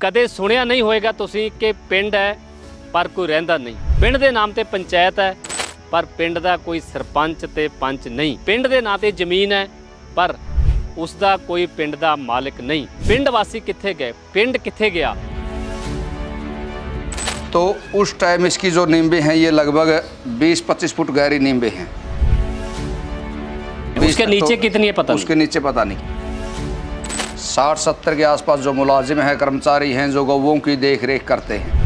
ਕਦੇ ਸੁਣਿਆ ਨਹੀਂ ਹੋਏਗਾ ਤੁਸੀਂ ਕਿ ਪਿੰਡ ਹੈ पर कोई रहिंदा नहीं। पिंड दे नाम ते पंचायत है पर पिंड दा कोई सरपंच ते पंच नहीं। पिंड दे नाम ते जमीन है पर उसका कोई पिंड दा मालिक नहीं। पिंड वासी किथे गए, पिंड किथे गया? तो उस टाइम इसकी जो नींबे हैं ये लगभग 20-25 फुट गहरी नींबे हैं। उसके नीचे तो कितनी है पता उसके नहीं। नीचे पता नहीं। 60-70 के आसपास जो मुलाजिम हैं, कर्मचारी हैं, जो गौवों की देख रेख करते हैं।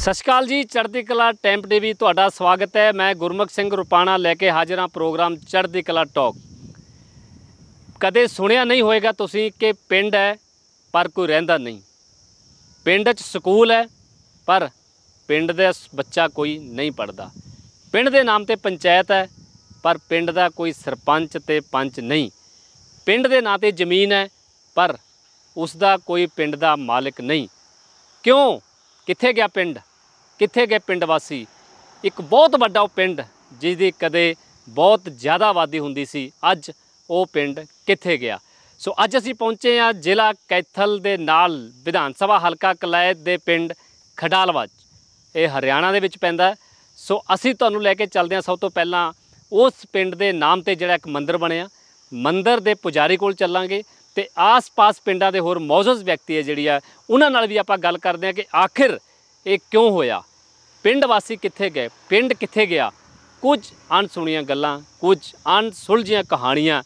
सत श्री अकाल जी, चढ़दी कला टैंप टीवी तुहाडा स्वागत है। मैं गुरमुख सिंह रुपाणा लेके हाजिर हाँ प्रोग्राम चढ़दी कला टॉक। कदे सुनिया नहीं होएगा तुसीं कि पिंड है पर कोई रहिंदा नहीं। पिंड च स्कूल है पर पिंड दे बच्चा कोई नहीं पढ़दा। पिंड दे नाम ते पंचायत है पर पिंड दा कोई सरपंच ते पंच नहीं। पिंड दे नाम ते जमीन है पर उसका कोई पिंड दा मालिक नहीं। क्यों? किथे गया पिंड, किथे गए पिंड वासी? एक बहुत बड़ा पिंड जिसकी कदे बहुत ज़्यादा आबादी हुंदी सी, अज वो पिंड किथे गया? सो अज असीं पहुंचे हाँ जिला कैथल दे नाल विधान सभा हलका कलायत दे पिंड खडालवा, ये हरियाणा दे विच पैंदा। सो असीं तुहानूं लैके चलदे हाँ सब तो पहला उस पिंड दे नाम ते जिहड़ा एक मंदिर बनिया, मंदिर दे पुजारी कोल चलांगे ते आस पास पिंडां दे होर मौजूद व्यक्ति है जिहड़ी आ उन्हां नाल भी आपां गल करदे हां कि आखिर ये क्यों होया, पिंड वासी किथे गए, पिंड किथे गया। कुछ अणसुणियां गल्लां, कुछ अणसुलझियां कहानियां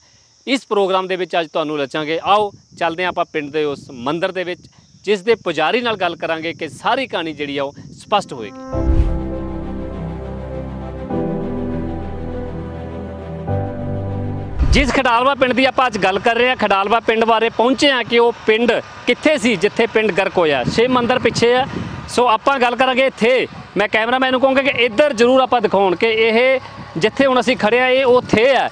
इस प्रोग्राम दे विच अज तुहानूं लचांगे। आओ चलदे आपां पिंड दे उस मंदिर दे विच जिस दे पुजारी नाल गल करांगे कि सारी कहानी जिहड़ी आ ओह स्पष्ट होएगी। जिस खडालवा पिंड की आप अज गल कर रहे हैं, खडालवा पिंड बारे पहुंचे हैं कि वो पिंड कित्थे सी जिथे पिंड गर्क होया। छे मंदिर पिछे है। सो आप गल करांगे इत्थे, मैं कैमरामैन नूं कहूँगा कि इधर जरूर आप दिखाउण कि यह जिथे हुण असीं खड़े आं ये उत्थे है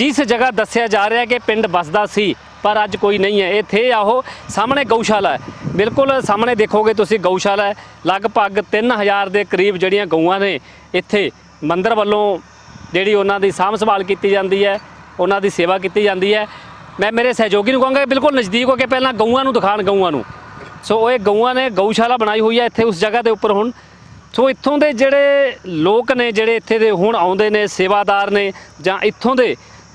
जिस जगह दस्सिया जा रहा है कि पिंड बसदा सी पर अज कोई नहीं है। इत्थे आहो सामने गौशाला है, बिल्कुल सामने देखोगे तुसीं गौशाला है। लगभग 3000 के करीब जिहड़ियां गऊआं ने इत्थे मंदिर वल्लों जिहड़ी उन्हां दी सांभ संभाल कीती जांदी है, उन्हां दी सेवा की जाती है। मैं मेरे सहयोगी नूं कहूँगा बिल्कुल नज़दीक होकर पहला गऊआं नूं दिखाण गऊआं नूं। सो ये गऊआं ने गौशाला बनाई हुई है इत्थे उस जगह के उपर हुण। सो इत्थों दे जिहड़े लोग ने जिहड़े इत्थे दे हुण आउंदे ने सेवादार ने जां इत्थों दे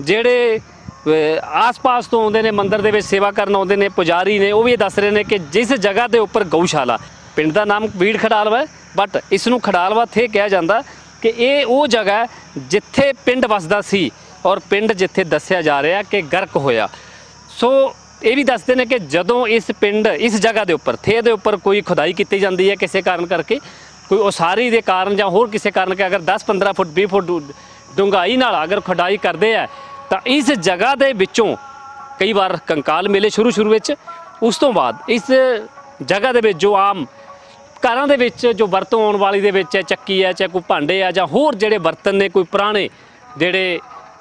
जिहड़े आस पास तो आउंदे ने मंदिर दे विच सेवा करन आउंदे ने पुजारी ने, वो भी दस रहे हैं कि जिस जगह के उपर गौशाला, पिंड का नाम बीड़ खडालवा है बट इसनूं खडालवा थे कहा जाता कि ये वो जगह जिथे पिंड वसदा सी और पिंड जिथे दस्सिया जा रहा कि गर्क होया। सो ये भी दसते हैं कि जदों इस पिंड इस जगह के उपर थे दे उपर कोई खुदाई की जाती है किसी कारण करके, कोई उसारी के कारण या होर किसी कारण के अगर 10-15 फुट 20 फुट डूंघाई नाल अगर खुदाई करते हैं तो इस जगह के विचों कई बार कंकाल मिले शुरू में। उस तो बाद इस जगह के जो आम घरों के जो वरतों आने वाली दे चक्की है चाहे कोई भांडे है जां होर जिहड़े बर्तन ने कोई पुराने जिहड़े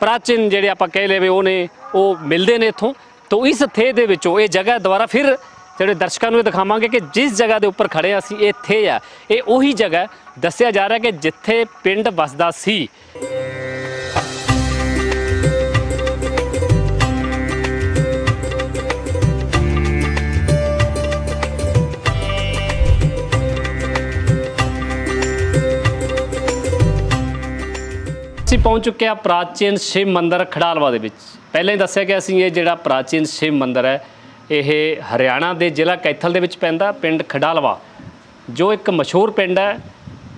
प्राचीन जिहड़े आपां कह लेवे वो ने वो मिलते हैं इत्थों। तो इस थे दे विचों ये जगह दोबारा फिर जिहड़े दर्शकों नूं दिखावांगे कि जिस जगह के उपर खड़े असीं ये थे आ ये उही जगह दस्सिया जा रहा कि जिथे पिंड वसदा सी। पहुंच चुके हैं प्राचीन शिव मंदिर खडालवा दे विच। पहले ही दस्सिया गया सी ये जिहड़ा प्राचीन शिव मंदिर है यह हरियाणा के जिला कैथल दे विच पैंदा, पिंड खडालवा जो एक मशहूर पिंड है,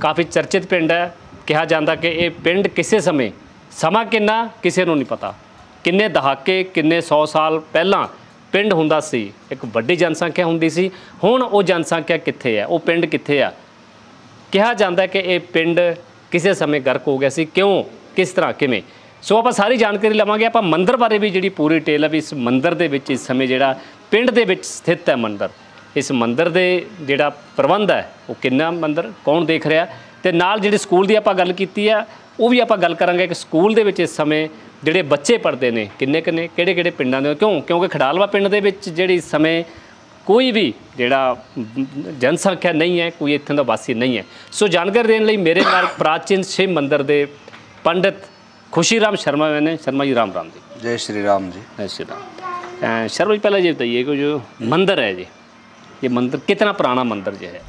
काफ़ी चर्चित पिंड है। कहा जाता कि यह पिंड किसी समय समा किन्ना किसी नूं नहीं पता, किन्ने दहाके किन्ने 100 साल पहला पिंड हुंदा सी, एक वड्डी जनसंख्या हुंदी सी। हुण वो जनसंख्या कित्थे है, वो पिंड कित्थे है? कहा जाता कि यह पिंड किसी समय गर्क हो गया सी, क्यों, किस तरह, किमें। सो आप सारी जानकारी लवांगे। आप मंदिर बारे भी जी पूरी डिटेल है भी इस मंदिर दे विच इस समय जिहड़ा पिंड दे विच स्थित है मंदिर, इस मंदिर दे जिहड़ा प्रबंध है वो किन्ना मंदिर कौन देख रहा है, ते नाल जिहड़ी स्कूल दी आपां गल कीती है वो भी आपां गल करांगे कि स्कूल दे विच इस समय जिहड़े बच्चे पढ़दे ने किन्ने किन्ने किहड़े-किहड़े पिंडां दे, क्यों क्योंकि खडालवा पिंड दे विच जिहड़ी इस समय कोई भी जिहड़ा जनसंख्या नहीं है, कोई इत्थों दा वासी नहीं है। सो जानकारी देने लई मेरे नाल प्राचीन शिव मंदिर दे पंडित खुशीराम शर्मा मैंने शर्मा जी राम राम जी। जय श्री राम जी। जय श्री राम। शर्मा जी पहले ये बताइए कि जो मंदिर है जी, ये मंदिर कितना पुराना मंदिर जो है?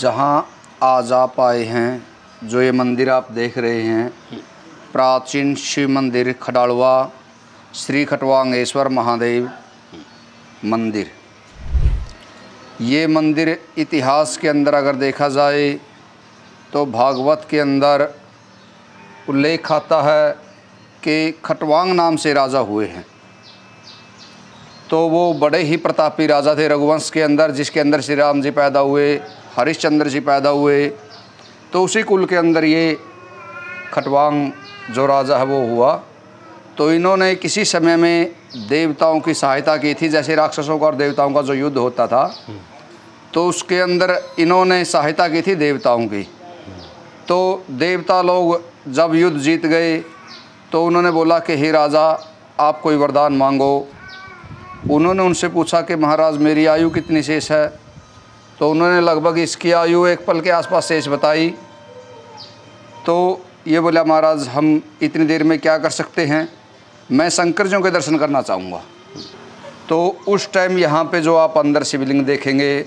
जहाँ आज आप आए हैं, जो ये मंदिर आप देख रहे हैं, प्राचीन शिव मंदिर खडालवा श्री खटवांगेश्वर महादेव मंदिर। ये मंदिर इतिहास के अंदर अगर देखा जाए तो भागवत के अंदर उल्लेख आता है कि खटवांग नाम से राजा हुए हैं, तो वो बड़े ही प्रतापी राजा थे रघुवंश के अंदर, जिसके अंदर श्री राम जी पैदा हुए, हरिश्चंद्र जी पैदा हुए, तो उसी कुल के अंदर ये खटवांग जो राजा है वो हुआ। तो इन्होंने किसी समय में देवताओं की सहायता की थी, जैसे राक्षसों का और देवताओं का जो युद्ध होता था तो उसके अंदर इन्होंने सहायता की थी देवताओं की। तो देवता लोग जब युद्ध जीत गए तो उन्होंने बोला कि हे राजा आप कोई वरदान मांगो। उन्होंने उनसे पूछा कि महाराज मेरी आयु कितनी शेष है, तो उन्होंने लगभग इसकी आयु एक पल के आसपास शेष बताई। तो ये बोला महाराज हम इतनी देर में क्या कर सकते हैं, मैं शंकर जी के दर्शन करना चाहूँगा। तो उस टाइम यहाँ पे जो आप अंदर शिवलिंग देखेंगे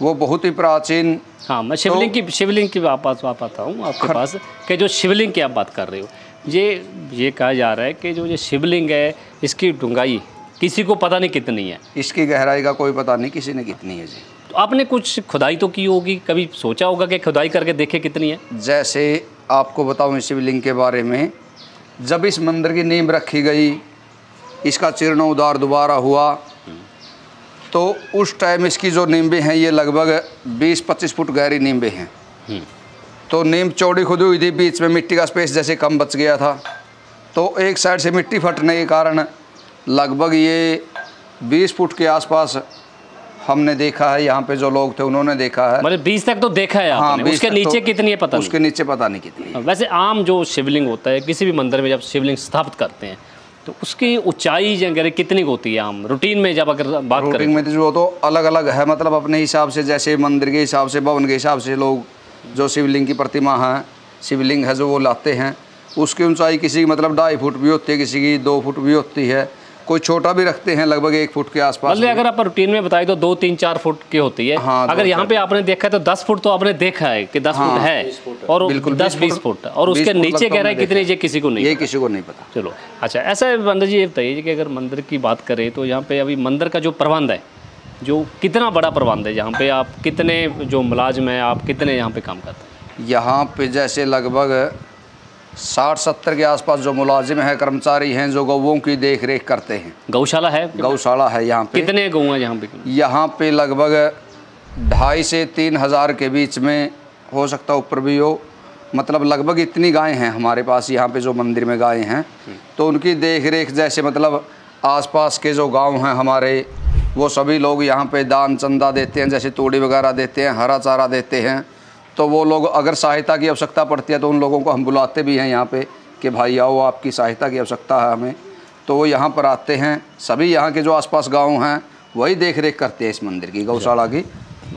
वो बहुत ही प्राचीन। हाँ, मैं शिवलिंग तो, की बात आता हूँ आपके पास कि जो शिवलिंग की आप बात कर रहे हो, ये कहा जा रहा है कि जो ये शिवलिंग है इसकी डूंघाई किसी को पता नहीं कितनी है, इसकी गहराई का कोई पता नहीं किसी ने कितनी है जी। तो आपने कुछ खुदाई तो की होगी, कभी सोचा होगा कि खुदाई करके देखे कितनी है? जैसे आपको बताऊँ शिवलिंग के बारे में, जब इस मंदिर की नींव रखी गई, इसका जीर्णोद्धार दोबारा हुआ, तो उस टाइम इसकी जो नींवें हैं ये लगभग 20-25 फुट गहरी नींवें हैं। तो नींव चौड़ी खुदी हुई थी, बीच में मिट्टी का स्पेस जैसे कम बच गया था, तो एक साइड से मिट्टी फटने के कारण लगभग ये 20 फुट के आसपास हमने देखा है, यहाँ पे जो लोग थे उन्होंने देखा है। मतलब 20 तक तो देखा है आपने। हाँ, उसके नीचे तो, कितनी है पता नहीं। उसके नीचे पता नहीं कितनी है। वैसे आम जो शिवलिंग होता है किसी भी मंदिर में जब शिवलिंग स्थापित करते हैं तो उसकी ऊंचाई जगह कितनी होती है आम रूटीन में जब अगर बात करें? रूटीन में जो तो अलग अलग है, मतलब अपने हिसाब से, जैसे मंदिर के हिसाब से, भवन के हिसाब से लोग जो शिवलिंग की प्रतिमा है, शिवलिंग है जो वो लाते हैं, उसकी ऊँचाई किसी की मतलब 2.5 फुट भी होती है, किसी की 2 फुट भी होती है, कोई छोटा भी रखते हैं लगभग 1 फुट के आसपास। मतलब अगर आप रूटीन में बताए तो 2-3-4 फुट की होती है। हाँ, अगर यहाँ पे आपने देखा तो 10 फुट तो आपने देखा है कि 10 फुट है, और 10-20 फुट और उसके नीचे गहराई कितनी ये किसी को नहीं, ये किसी को नहीं पता। चलो अच्छा, ऐसा मंदिर जी ये बताइए कि अगर मंदिर की बात करें तो यहाँ पे अभी मंदिर का जो प्रबंध है, जो कितना बड़ा प्रबंध है, यहाँ पे आप कितने जो मुलाजिम हैं, आप कितने यहाँ पे काम करते हैं? यहाँ पे जैसे लगभग 60-70 के आसपास जो मुलाजिम हैं, कर्मचारी हैं, जो गौवों की देख रेख करते हैं। गौशाला है? गौशाला है यहाँ पे। कितने गऊ हैं यहाँ पे? यहाँ पे लगभग 2500 से 3000 के बीच में, हो सकता ऊपर भी हो, मतलब लगभग इतनी गायें हैं हमारे पास यहाँ पे जो मंदिर में गायें हैं। तो उनकी देख रेख जैसे मतलब आसपास के जो गाँव हैं हमारे, वो सभी लोग यहाँ पे दान चंदा देते हैं, जैसे तूड़ी वगैरह देते हैं, हरा चारा देते हैं। तो वो लोग अगर सहायता की आवश्यकता पड़ती है तो उन लोगों को हम बुलाते भी हैं यहाँ पे कि भाई आओ आपकी सहायता की आवश्यकता है हमें, तो वो यहाँ पर आते हैं। सभी यहाँ के जो आसपास गांव हैं वही देख रेख करते हैं इस मंदिर की, गौशाला की।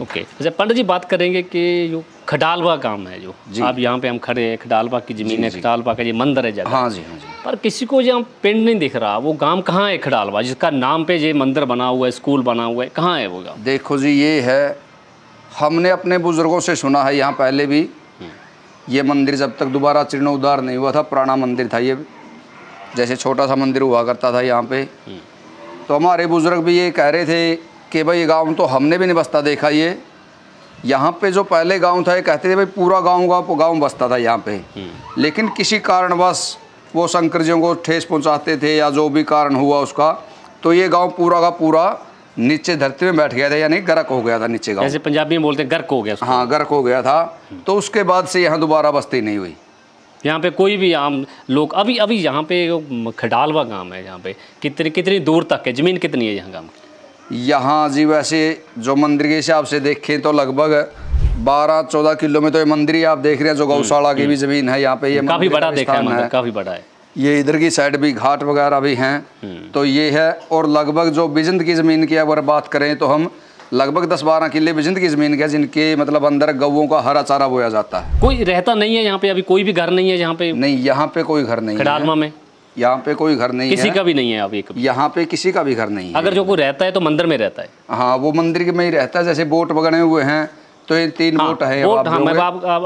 ओके, अच्छा पंडित जी बात करेंगे कि जो खडालवा गाँव है, जो आप यहाँ पे हम खड़े हैं, खडालवा की ज़मीन है, खडालवा का ये मंदिर है जगह। हाँ जी, हाँ जी। पर किसी को यहाँ पिंड नहीं दिख रहा, वो गाँव कहाँ है खडालवा जिसका नाम पे ये मंदिर बना हुआ है, स्कूल बना हुआ है, कहाँ है वो गाँव? देखो जी, ये है, हमने अपने बुज़ुर्गों से सुना है, यहाँ पहले भी ये मंदिर जब तक दोबारा जीर्णोद्धार नहीं हुआ था पुराना मंदिर था ये, जैसे छोटा सा मंदिर हुआ करता था यहाँ पे। तो हमारे बुज़ुर्ग भी ये कह रहे थे कि भाई ये गाँव तो हमने भी नहीं बसता देखा, ये यहाँ पे जो पहले गाँव था, ये कहते थे भाई पूरा गाँव बसता था यहाँ पे, लेकिन किसी कारणवश वो शंकर जी को ठेस पहुँचाते थे या जो भी कारण हुआ उसका, तो ये गाँव पूरा का पूरा नीचे धरती में बैठ गया था, यानी गर्क हो गया था नीचे गाँव, जैसे पंजाबी में बोलते हैं गर्क हो गया। हाँ, गर्क हो गया था। तो उसके बाद से यहाँ दोबारा बस्ती नहीं हुई। यहाँ पे कोई भी आम लोग अभी अभी यहाँ पे खडालवा गांव है, यहाँ पे कितनी दूर तक है, ज़मीन कितनी है यहाँ गांव की? यहाँ जी वैसे जो मंदिर के हिसाब से देखें तो लगभग 12-14 किलोमीटर ये मंदिर आप देख रहे हैं, जो गौशाला की भी ज़मीन है यहाँ पे। ये काफ़ी बड़ा देखा है, काफ़ी बड़ा है। ये इधर की साइड भी घाट वगैरह भी हैं, तो ये है। और लगभग जो बिजंद की ज़मीन की अगर बात करें तो हम लगभग 10-12 किले पे जिंदगी जमीन के जिनके मतलब अंदर गौओं का हरा चारा बोया जाता है। कोई रहता नहीं है यहाँ पे, अभी कोई भी घर नहीं है यहाँ पे? नहीं, यहाँ पे कोई घर नहीं है। खडारमा में यहाँ पे कोई घर नहीं है, किसी का भी नहीं है अभी यहाँ पे, किसी का भी घर नहीं है। अगर जो कोई रहता है तो मंदिर में रहता है। हाँ, वो मंदिर में ही रहता है। जैसे बोट वगैरह हुए हैं तो ये 3 बोट है।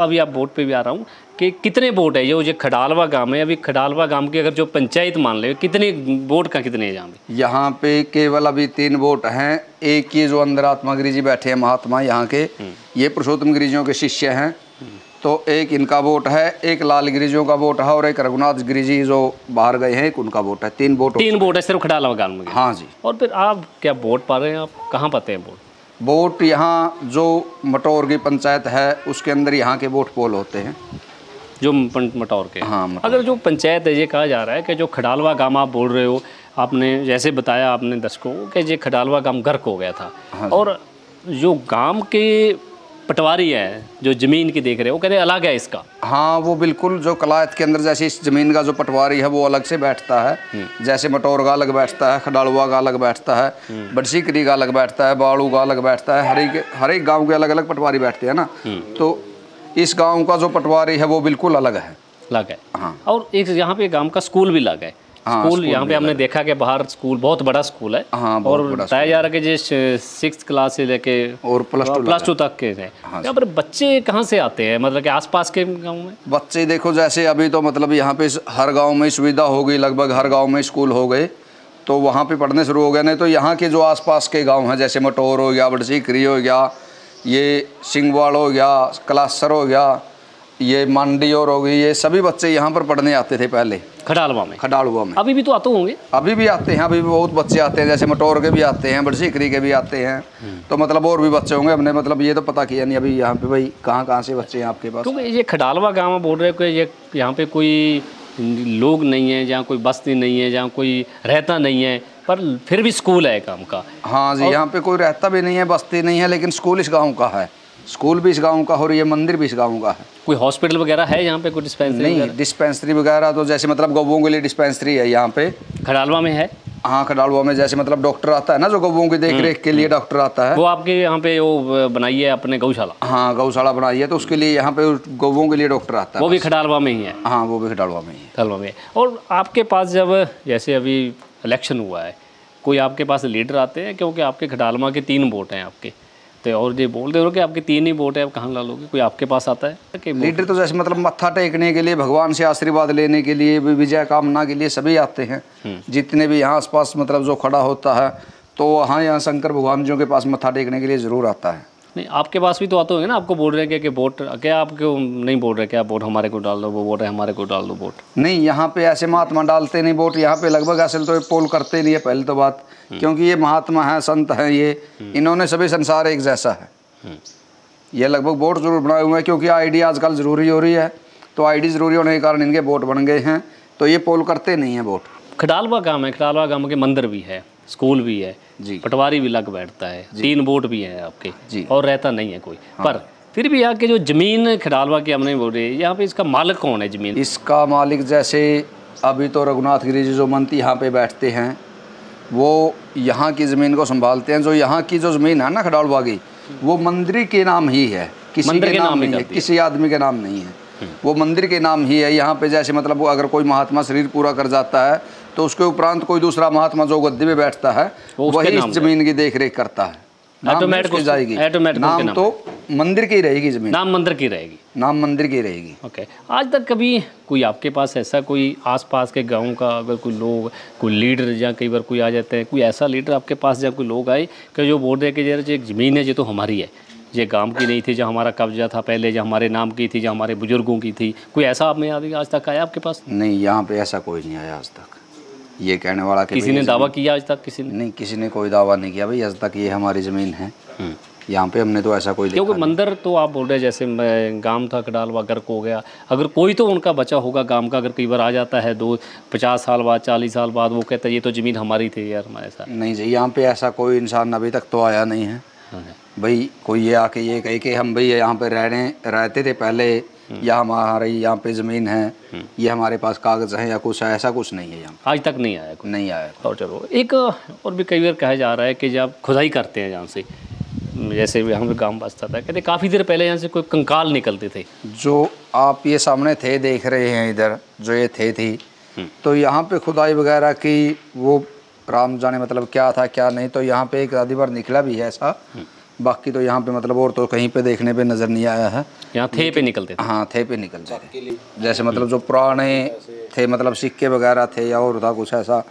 अभी आप बोट पे भी आ रहा हूँ कि कितने बोट है ये खडालवा गांव है? अभी खडालवा गांव की अगर जो पंचायत मान ले, कितने बोट का कितने है यहाँ पे? केवल अभी 3 बोट हैं। एक ये जो अंदर आत्मागिरी जी बैठे हैं महात्मा यहाँ के, ये पुरुषोत्तम गिरिजियों के शिष्य हैं, तो एक इनका बोट है, एक लाल गिरिजियों का बोट है और एक रघुनाथ गिरिजी जो बाहर गए हैं उनका बोट है। 3 बोट है सिर्फ खडालवा गांव में। हाँ जी। और फिर आप क्या बोट पा रहे हैं, आप कहाँ पाते हैं बोट? बोट यहाँ जो मटौर की पंचायत है उसके अंदर यहाँ के बोट पोल होते हैं जो मटौर के। हाँ, मटौर। अगर जो पंचायत है, ये कहा जा रहा है कि जो खडालवा गांव आप बोल रहे हो, आपने जैसे बताया आपने दर्शकों को कि ये खडालवा गांव गर्क हो गया था। हाँ, और जो गांव के पटवारी है जो ज़मीन की देख रहे हो, कह रहे अलग है इसका। हाँ, वो बिल्कुल जो कलायत के अंदर जैसे इस ज़मीन का जो पटवारी है वो अलग से बैठता है। जैसे मटौर का अलग बैठता है, खडालवा का अलग बैठता है, बरसीकरी का अलग बैठता है, बाड़ू का अलग बैठता है, हर एक गाँव के अलग अलग पटवारी बैठते हैं ना। तो इस गाँव का जो पटवारी है वो बिल्कुल अलग है। अलग है। हाँ। और एक यहाँ पे गाँव का स्कूल भी अलग है। हाँ, स्कूल यहाँ पे हमने देखा कि बाहर स्कूल बहुत बड़ा स्कूल है। हाँ, और बताया जा रहा है कि जो 6th क्लास से लेके और प्लस टू तक के हैं। हाँ, यहाँ पर बच्चे कहाँ से आते हैं, मतलब कि आसपास के गांव में बच्चे? देखो जैसे अभी तो मतलब यहाँ पे हर गांव में सुविधा हो गई, लगभग हर गांव में स्कूल हो गए तो वहाँ पे पढ़ने शुरू हो गए। नहीं तो यहाँ के जो आसपास के गाँव हैं जैसे मटौर हो गया, बड़सीकरी हो गया, ये सिंगवाड़ हो गया, कलासर हो गया, ये मांडियोर हो गई, ये सभी बच्चे यहाँ पर पढ़ने आते थे पहले खडालवा में। अभी भी तो आते होंगे? अभी भी आते हैं, अभी भी बहुत बच्चे आते हैं। जैसे मटौर के भी आते हैं, बरसीकरी के भी आते हैं, तो मतलब और भी बच्चे होंगे। हमने मतलब ये तो पता किया नहीं अभी यहाँ पे भाई कहाँ से बच्चे हैं आपके पास, क्योंकि ये खडालवा गाँव बोल रहे हो कि ये यहाँ पे कोई लोग नहीं है, जहाँ कोई बस्ती नहीं है, जहाँ कोई रहता नहीं है, पर फिर भी स्कूल है गाँव का। हाँ जी, यहाँ पे कोई रहता भी नहीं है, बस्ती नहीं है, लेकिन स्कूल इस गाँव का है, स्कूल भी इस गांव का और ये मंदिर भी इस गांव का है। कोई हॉस्पिटल वगैरह है यहाँ पे, कोई डिस्पेंसरी? नहीं, डिस्पेंसरी वगैरह तो जैसे मतलब गौवों के लिए डिस्पेंसरी है यहाँ पे खडालवा में है। हाँ, खडालवा में जैसे मतलब डॉक्टर आता है ना, जो गौवों की देख रेख के लिए डॉक्टर आता है, वो आपके यहाँ पे वो बनाई है अपने गौशाला। हाँ, गौशाला बनाई है, तो उसके लिए यहाँ पे गौवों के लिए डॉक्टर आता है, वो भी खडालवा में ही है। हाँ, वो भी खडालवा में ही है। खडालवा में। और आपके पास जब जैसे अभी इलेक्शन हुआ है, कोई आपके पास लीडर आते हैं? क्योंकि आपके खडालवा के 3 वोट हैं आपके, तो और ये बोल दे रहे हो कि आपके 3 ही वोट है, आप कहाँ लालोगे? कोई आपके पास आता है कि लीडर? तो जैसे मतलब मत्था टेकने के लिए, भगवान से आशीर्वाद लेने के लिए, विजय कामना के लिए सभी आते हैं। जितने भी यहाँ आसपास मतलब जो खड़ा होता है तो वहाँ यहाँ शंकर भगवान जी के पास मत्था टेकने के लिए ज़रूर आता है। नहीं, आपके पास भी तो आते होंगे ना, आपको बोल रहे हैं कि वोट क्या आप क्यों नहीं बोल रहे, क्या वोट हमारे को डाल दो, वो वोट है हमारे को डाल दो वोट? नहीं, यहाँ पे ऐसे महात्मा डालते नहीं वोट, यहाँ पे लगभग असल तो पोल करते नहीं है पहले तो बात, क्योंकि ये महात्मा हैं, संत हैं, ये इन्होंने सभी संसार एक जैसा है, ये लगभग वोट जरूर बनाए हुए हैं, क्योंकि आईडी आजकल ज़रूरी हो रही है, तो आईडी ज़रूरी होने के कारण इनके वोट बन गए हैं, तो ये पोल करते नहीं है वोट। खडालवा गाँव है, खडालवा गाँव के मंदिर भी है, स्कूल भी है जी, पटवारी भी लग बैठता है, 3 वोट भी हैं आपके जी, और रहता नहीं है कोई। हाँ। पर फिर भी यहाँ के जो ज़मीन खडालवा की हमने बोल रही है, यहाँ पे इसका मालिक कौन है ज़मीन? इसका मालिक जैसे अभी तो रघुनाथ गिरी जी जो मंत्री यहाँ पे बैठते हैं वो यहाँ की ज़मीन को संभालते हैं। जो यहाँ की जो ज़मीन है ना खडालवा की, वो मंदिर के नाम ही है, किसी के नाम नहीं है, किसी आदमी के नाम नहीं है, वो मंदिर के नाम ही है। यहाँ पे जैसे मतलब वो अगर कोई महात्मा शरीर पूरा कर जाता है तो उसके उपरांत कोई दूसरा महात्मा जो गद्दी में बैठता है वही इस जमीन की देखरेख करता है। ऑटोमेटिक जाएगी, नाम तो मंदिर की रहेगी जमीन, नाम मंदिर की रहेगी, नाम मंदिर की रहेगी। ओके, आज तक कभी कोई आपके पास ऐसा कोई आसपास के गांव का अगर कोई लोग, कोई लीडर, या कई बार कोई आ जाते हैं, कोई ऐसा लीडर आपके पास या कोई लोग आए कि जो बोल रहे कि यार ये ज़मीन है ये तो हमारी है, ये गांव की नहीं थी, जो हमारा कब्जा था पहले, जो हमारे नाम की थी, जो हमारे बुजुर्गों की थी, कोई ऐसा आपने आज तक आया आपके पास? नहीं, यहाँ पे ऐसा कोई नहीं आया आज तक ये कहने वाला। किसी ने दावा किया आज तक? किसी ने नहीं, किसी ने कोई दावा नहीं किया भाई आज तक ये हमारी ज़मीन है, यहाँ पे हमने तो ऐसा कोई देखा। क्योंकि मंदिर तो आप बोल रहे जैसे गांव था खडालवा गर्क हो गया, अगर कोई तो उनका बचा होगा गांव का, अगर कई बार आ जाता है 50 साल बाद, 40 साल बाद, वो कहता है ये तो ज़मीन हमारी थी यार, हमारे साथ नहीं जी। यहाँ पे ऐसा कोई इंसान अभी तक तो आया नहीं है भाई, कोई ये आके ये कहे कि हम भाई यहाँ पे रहते थे पहले, या हमारी यहाँ पे ज़मीन है, ये हमारे पास कागज़ है, या कुछ ऐसा कुछ नहीं है यहाँ आज तक नहीं आया। नहीं आया। और चलो एक और भी कई बार कहा जा रहा है कि जब खुदाई करते हैं जहाँ से जैसे हम गांव बसता था, कहते काफ़ी देर पहले यहाँ से कोई कंकाल निकलते थे। जो आप ये सामने थे देख रहे हैं इधर जो ये थे थी, तो यहाँ पे खुदाई वगैरह की वो राम जाने मतलब क्या था क्या नहीं, तो यहाँ पे एक आधी बार निकला भी है ऐसा, बाकी तो यहाँ पे मतलब और तो कहीं पे देखने पे नज़र नहीं आया है। यहाँ थे पे निकलते थे। हाँ थे पे निकल जाते, जैसे मतलब जो पुराने थे मतलब सिक्के वगैरह थे या और था कुछ ऐसा,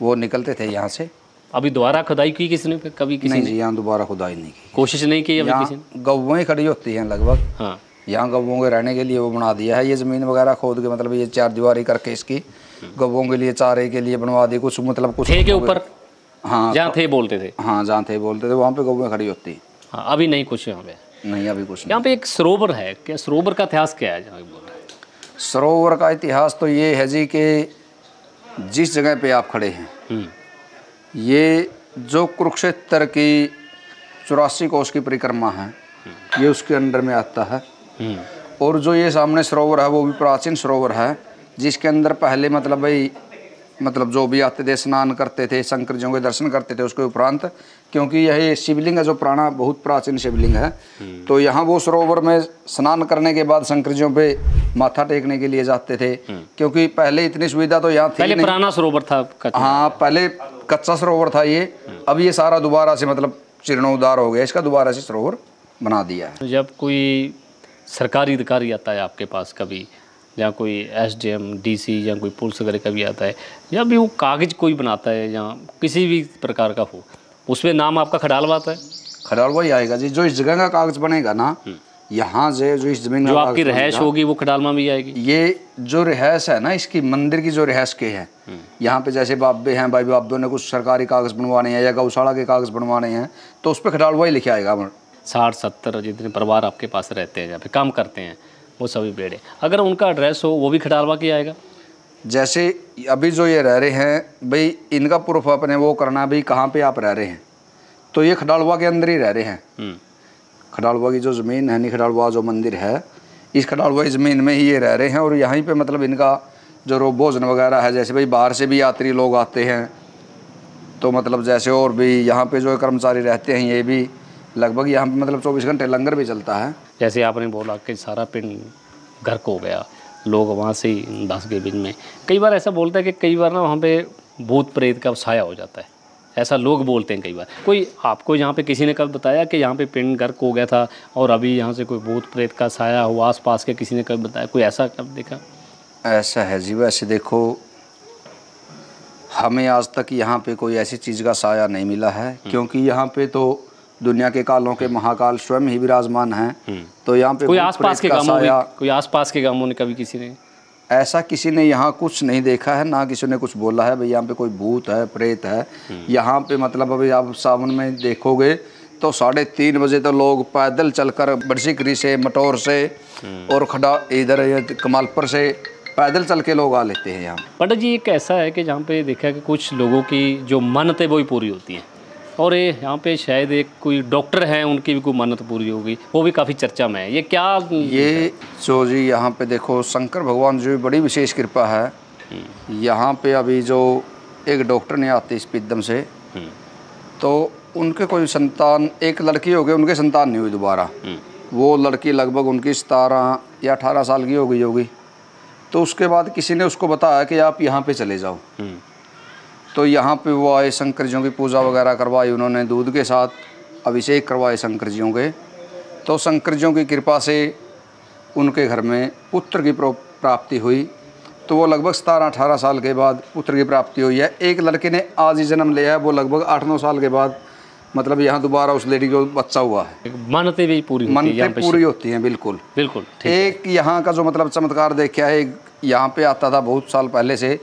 वो निकलते थे यहाँ से। अभी दोबारा खुदाई की किसने कभी? किसी नहीं, यहाँ दोबारा खुदाई नहीं की, कोशिश नहीं की। यहाँ गौवें खड़ी होती हैं लगभग, हाँ यहाँ गौवों के रहने के लिए वो बना दिया है ये ज़मीन वगैरह खोद के, मतलब ये चार दीवारी करके इसकी गौवों के लिए चारे के लिए बनवा दी कुछ, मतलब कुछ थे के ऊपर। हाँ जहाँ थे बोलते थे, हाँ जहाँ थे बोलते थे वहाँ पे गौवें खड़ी होती हैं। हाँ अभी नहीं कुछ यहाँ पे, नहीं अभी कुछ। यहाँ पे एक सरोवर है, क्या सरोवर का इतिहास क्या है? सरोवर का इतिहास तो ये है जी कि जिस जगह पे आप खड़े हैं, ये जो कुरुक्षेत्र की 84 कोष की परिक्रमा है ये उसके अंडर में आता है। और जो ये सामने सरोवर है वो भी प्राचीन सरोवर है, जिसके अंदर पहले मतलब भाई मतलब जो भी आते थे स्नान करते थे, शंकर जी के दर्शन करते थे उसके उपरांत, क्योंकि यह शिवलिंग है जो पुराना बहुत प्राचीन शिवलिंग है, तो यहाँ वो सरोवर में स्नान करने के बाद शंकर जी पे माथा टेकने के लिए जाते थे, क्योंकि पहले इतनी सुविधा तो यहाँ थी पहले नहीं। पुराना सरोवर था कच्चा। हाँ पहले कच्चा सरोवर था ये, अब ये सारा दोबारा से मतलब जीर्णोद्धार हो गया इसका, दोबारा से सरोवर बना दिया है। जब कोई सरकारी अधिकारी आता है आपके पास कभी, या कोई SDM DC या कोई पुलिस वगैरह का भी आता है, या भी वो कागज़ कोई बनाता है या किसी भी प्रकार का हो, उसमें नाम आपका खडालवा आता है? खडालवा ही आएगा जी, जो इस जगह का कागज़ बनेगा ना यहाँ से, जो इस जमीन जो आपकी रिहाइश होगी वो खडालवा में ही आएगी। ये जो रिहाइश है ना इसकी मंदिर की जो रिहाइश के है यहाँ पे, जैसे बाबे हैं भाई बाबदों ने कुछ सरकारी कागज़ बनवाने हैं या गौशाला के कागज़ बनवाने हैं, तो उस पर खडालवा ही लिखे आएगा। 60-70 जितने परिवार आपके पास रहते हैं या फिर काम करते हैं वो सभी पेड़े, अगर उनका एड्रेस हो वो भी खडालवा के आएगा। जैसे अभी जो ये रह रहे हैं भाई, इनका प्रूफ अपने वो करना भाई कहाँ पे आप रह रहे हैं, तो ये खडालवा के अंदर ही रह रहे हैं। खडालवा की जो ज़मीन है, नहीं खडालवा जो मंदिर है, इस खडालवा की ज़मीन में ही ये रह रहे हैं। और यहीं पर मतलब इनका जो रो भोजन वगैरह है, जैसे भाई बाहर से भी यात्री लोग आते हैं, तो मतलब जैसे और भी यहाँ पर जो कर्मचारी रहते हैं ये भी लगभग यहाँ पे मतलब 24 घंटे लंगर भी चलता है। जैसे आपने बोला कि सारा पिंड घर को हो गया, लोग वहाँ से ही 10 के बीच में, कई बार ऐसा बोलता है कि कई बार ना वहाँ पे भूत प्रेत का साया हो जाता है, ऐसा लोग बोलते हैं कई बार। कोई आपको यहाँ पे किसी ने कभी बताया कि यहाँ पे पिंड घर को हो गया था और अभी यहाँ से कोई भूत प्रेत का साया हो आस पास के, किसी ने कभी बताया? कोई ऐसा कब देखा? ऐसा है जी, वैसे देखो हमें आज तक यहाँ पर कोई ऐसी चीज़ का साया नहीं मिला है, क्योंकि यहाँ पर तो दुनिया के कालों के महाकाल स्वयं ही विराजमान हैं। तो यहाँ पे कोई आसपास के गांवों में, कोई आसपास के गांवों ने कभी किसी ने ऐसा, किसी ने यहाँ कुछ नहीं देखा है, ना किसी ने कुछ बोला है भाई यहाँ पे कोई भूत है प्रेत है। यहाँ पे मतलब अभी आप सावन में देखोगे तो 3:30 बजे तो लोग पैदल चलकर बरसिकरी से, मटौर से और खड़ा इधर कमालपुर से पैदल चल के लोग आ लेते हैं यहाँ। पंडित जी एक ऐसा है कि जहाँ पे देखा कि कुछ लोगों की जो मन्नतें वो ही पूरी होती हैं, और ये यहाँ पे शायद एक कोई डॉक्टर हैं उनकी भी कोई मन्नत पूरी होगी, वो भी काफ़ी चर्चा में है। ये क्या ये जो जी यहाँ पे देखो शंकर भगवान जी बड़ी विशेष कृपा है। यहाँ पे अभी जो एक डॉक्टर ने आते इस पीदम से, तो उनके कोई संतान, एक लड़की हो गई, उनके संतान नहीं हुई दोबारा। वो लड़की लगभग उनकी 17 या 18 साल की हो गई होगी। तो उसके बाद किसी ने उसको बताया कि आप यहाँ पर चले जाओ, तो यहाँ पे वो आए, शंकर जी की पूजा वगैरह करवाई उन्होंने, दूध के साथ अभिषेक करवाए शंकर जी के। तो शंकर जी की कृपा से उनके घर में पुत्र की प्राप्ति हुई। तो वो लगभग 17-18 साल के बाद पुत्र की प्राप्ति हुई है। एक लड़के ने आज ही जन्म लिया है, वो लगभग 8-9 साल के बाद मतलब यहाँ दोबारा उस लेडी को बच्चा हुआ है। मन्नतें भी पूरी होती हैं, मन्नतें पूरी होती हैं, बिल्कुल बिल्कुल। एक यहाँ का जो मतलब चमत्कार देखा है, यहाँ पर आता था बहुत साल पहले से,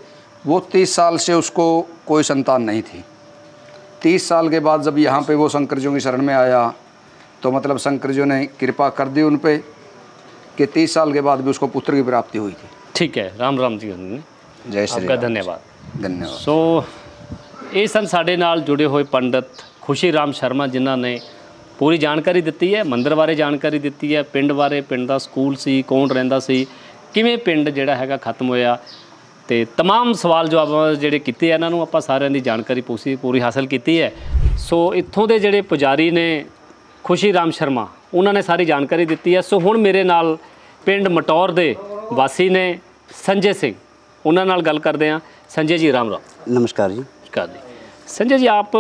वो 30 साल से उसको कोई संतान नहीं थी। 30 साल के बाद जब यहाँ पे वो शंकर जी की शरण में आया, तो मतलब शंकर जी ने कृपा कर दी उन पे कि 30 साल के बाद भी उसको पुत्र की प्राप्ति हुई थी। ठीक है, राम राम जी, जय श्री राम, धन्यवाद धन्यवाद। सो ये सन साढ़े नाल जुड़े हुए पंडित खुशीराम शर्मा, जिन्हों ने पूरी जानकारी दी है, मंदिर बारे जानकारी दी है, पिंड बारे, पिंड का स्कूल सी, कौन रहिंदा सी, किवें पिंड जिहड़ा हैगा खत्म होया, तो तमाम सवाल जो आप जेडे किए इन्हों आप सारे की जानकारी पूरी हासिल की है। सो इतों के जोड़े पुजारी ने खुशीराम शर्मा उन्होंने सारी जानकारी दी है। सो हुण मेरे नाल पिंड मटौर दे वासी ने संजय सिंह, उन्होंने नाल गल करते हैं। संजय जी राम राम। नमस्कार जी। नमस्कार जी। संजय जी, आप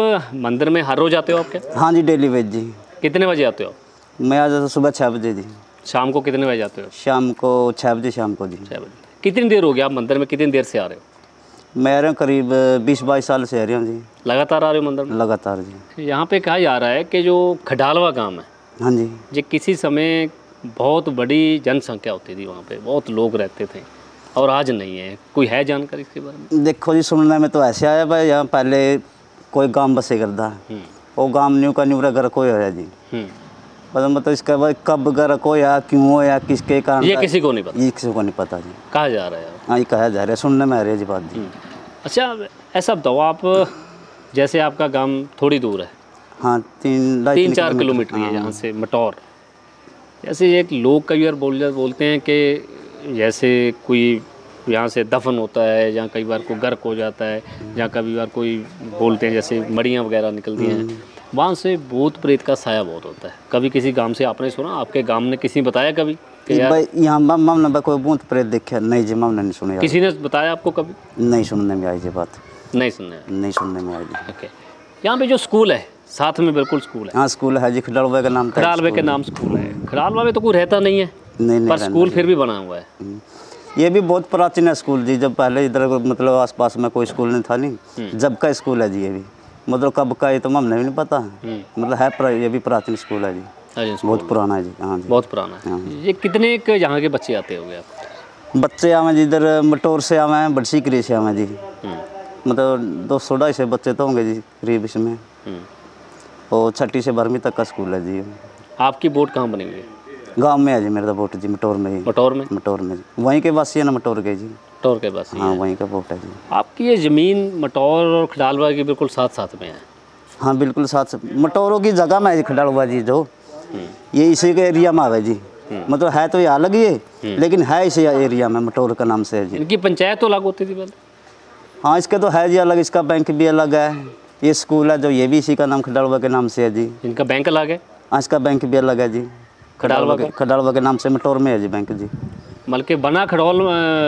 मंदिर में हर रोज़ आते हो आपके? हाँ जी, डेली वेज जी। कितने बजे आते हो? मैं आ जाता हूँ सुबह 6 बजे जी। शाम को कितने बजे जाते हो? शाम को 6 बजे। शाम को जी 6 बजे। कितनी देर हो गया आप मंदिर में, कितनी देर से आ रहे हो? मैं आ रहा हूँ करीब 20-22 साल से आ रहा हूँ जी। लगातार आ रहे हो मंदिर में? लगातार जी। यहाँ पे कहा जा रहा है कि जो खडालवा गांव है, हाँ जी, ये किसी समय बहुत बड़ी जनसंख्या होती थी, वहाँ पे बहुत लोग रहते थे और आज नहीं है। कोई है जानकारी इसके बारे में? देखो जी, सुनने में तो ऐसे आया भाई, यहाँ पहले कोई गाँव बसे करता है, वो गाँव न्यू का न्यूरा घर कोई होया जी, मतलब इसका भाई कब गर्क हो या क्यों हो या किसके कारण, ये किसी को नहीं पता। ये किसी को नहीं पता जी। कहा जा रहा है? हाँ, ये कहा जा रहा है, सुनने में आ रही है जी बात जी। अच्छा, ऐसा बताओ आप, जैसे आपका गांव थोड़ी दूर है, हाँ 3-4 किलोमीटर है यहाँ से मटौर। जैसे एक लोग कई बार बोलते हैं कि जैसे कोई यहाँ से दफन होता है, या कई बार कोई गर्क हो जाता है, या कभी बार कोई बोलते हैं जैसे मड़ियाँ वगैरह निकलती हैं, वहाँ से भूत प्रेत का साया बहुत होता है। कभी किसी गांव से आपने सुना, आपके गांव ने किसी ने बताया कभी भाई यहाँ मामला कोई भूत प्रेत देखा? नहीं जी, मामला नहीं सुना। किसी ने बताया आपको कभी? नहीं सुनने में आई जी बात। नहीं सुनने में आई जी। ओके, यहाँ पे जो स्कूल है साथ में, बिल्कुल स्कूल है? हाँ स्कूल है जी, खडालवा के नाम। खडालवा के नाम स्कूल है? खडालवा में तो कोई रहता नहीं है, पर स्कूल फिर भी बना हुआ है। ये भी बहुत प्राचीन है स्कूल जी, जब पहले इधर मतलब आसपास में कोई स्कूल नहीं था, नहीं जब का स्कूल है जी ये भी, मतलब कब का ये तो हमने भी नहीं पता, मतलब है ये भी प्राचीन स्कूल है जी, बहुत पुराना है जी। हाँ जी, बहुत पुराना है। ये कितने यहाँ के बच्चे आते होंगे आप? बच्चे आवे जी इधर मटौर से आवे, बड़सी क्री से आवे जी, मतलब 200-250 बच्चे तो होंगे जी करीब इसमें, और 6ठी से 12वीं तक का स्कूल है जी। आपकी बोर्ड कहाँ बनी हुई है? गाँव में है जी मेरा बोट जी, मटौर में ही। मटौर में जी, वहीं के वासी है ना, मटौर के जी। मटौर के पास? हाँ वहीं का बोट है जी। आपकी ये ज़मीन मटौर और खडालवा की बिल्कुल साथ में है? हाँ बिल्कुल साथ। मटौरों की जगह में है खडालवा जी, जो ये इसी के एरिया में आवे जी, मतलब है तो ये अलग ही है, लेकिन है इसी एरिया में, मटौर का नाम से है जी। इनकी पंचायत तो अलग होती थी पहले? हाँ इसका तो है जी अलग, इसका बैंक भी अलग है, ये स्कूल है जो ये भी इसी का नाम खडालवा के नाम से है जी। इनका बैंक अलग है? हाँ इसका बैंक भी अलग है जी, खडालवा के नाम से मटौर में है जी बैंक जी। बल्कि बना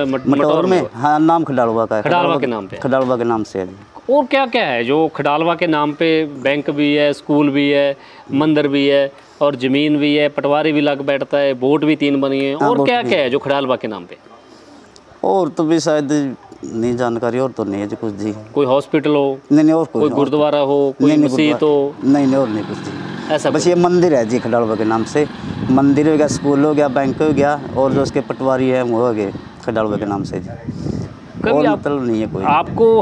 मटौर में, हाँ नाम खडालवा का है, खडालवा के नाम पे, खडालवा के नाम से है। और क्या क्या है जो खडालवा के नाम पे? बैंक भी है, स्कूल भी है, मंदिर भी है, और ज़मीन भी है, पटवारी भी लग बैठता है, बोट भी 3 बनी है। और क्या क्या है जो खडालवा के नाम पे? और तो भी शायद नहीं जानकारी, और तो नहीं है जी कुछ जी। कोई हॉस्पिटल हो? नहीं, और कोई गुरुद्वारा हो, कोई मस्जिद हो? नहीं, और नहीं कुछ जी, ऐसा बस ये मंदिर है जी खडालवा के नाम से। मंदिर हो गया, स्कूल हो गया, बैंक हो गया, और जो उसके पटवारी है वो हो गए खडालवा के नाम से जी। कोई मतलब नहीं है कोई। आपको